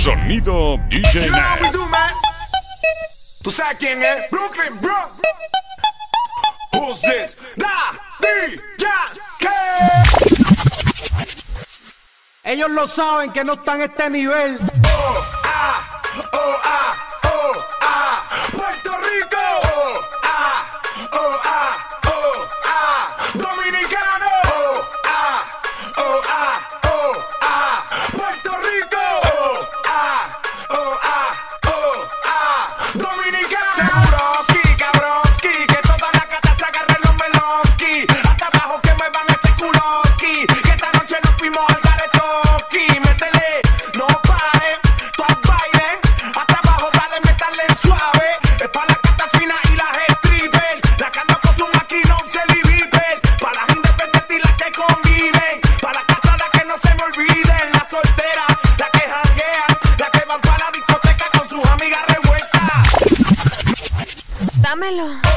Sonido DJ Nash. ¿Tú sabes quién es? Brooklyn, bro. Who's this? Da, di, ya, que. Ellos lo saben que no están a este nivel. Oh, ah, oh, ah, oh, ah. Puerto Rico. Oh, ah, oh, ah, oh, ah. Dominicano. Oh, ah, oh, ah, oh, ah. Puerto Rico. Oh, ah, oh, ah, oh, ah. Dominicano. Sabroski, cabroski, que toda la cata se agarren los meloski. Hasta abajo que muevan ese culoski. Que esta noche nos fuimos al garetoki. Métele, no pare, tú al baile. Hasta abajo dale, métale suave. Es para la cata fina y las stripper. La que anda con su maquinón se liberen. Para las independientes y las que conviven. Para las casadas que no se me olviden. Las solteras, las que janguean. Las que van para la discoteca con sus amigas revueltas. Dámelo.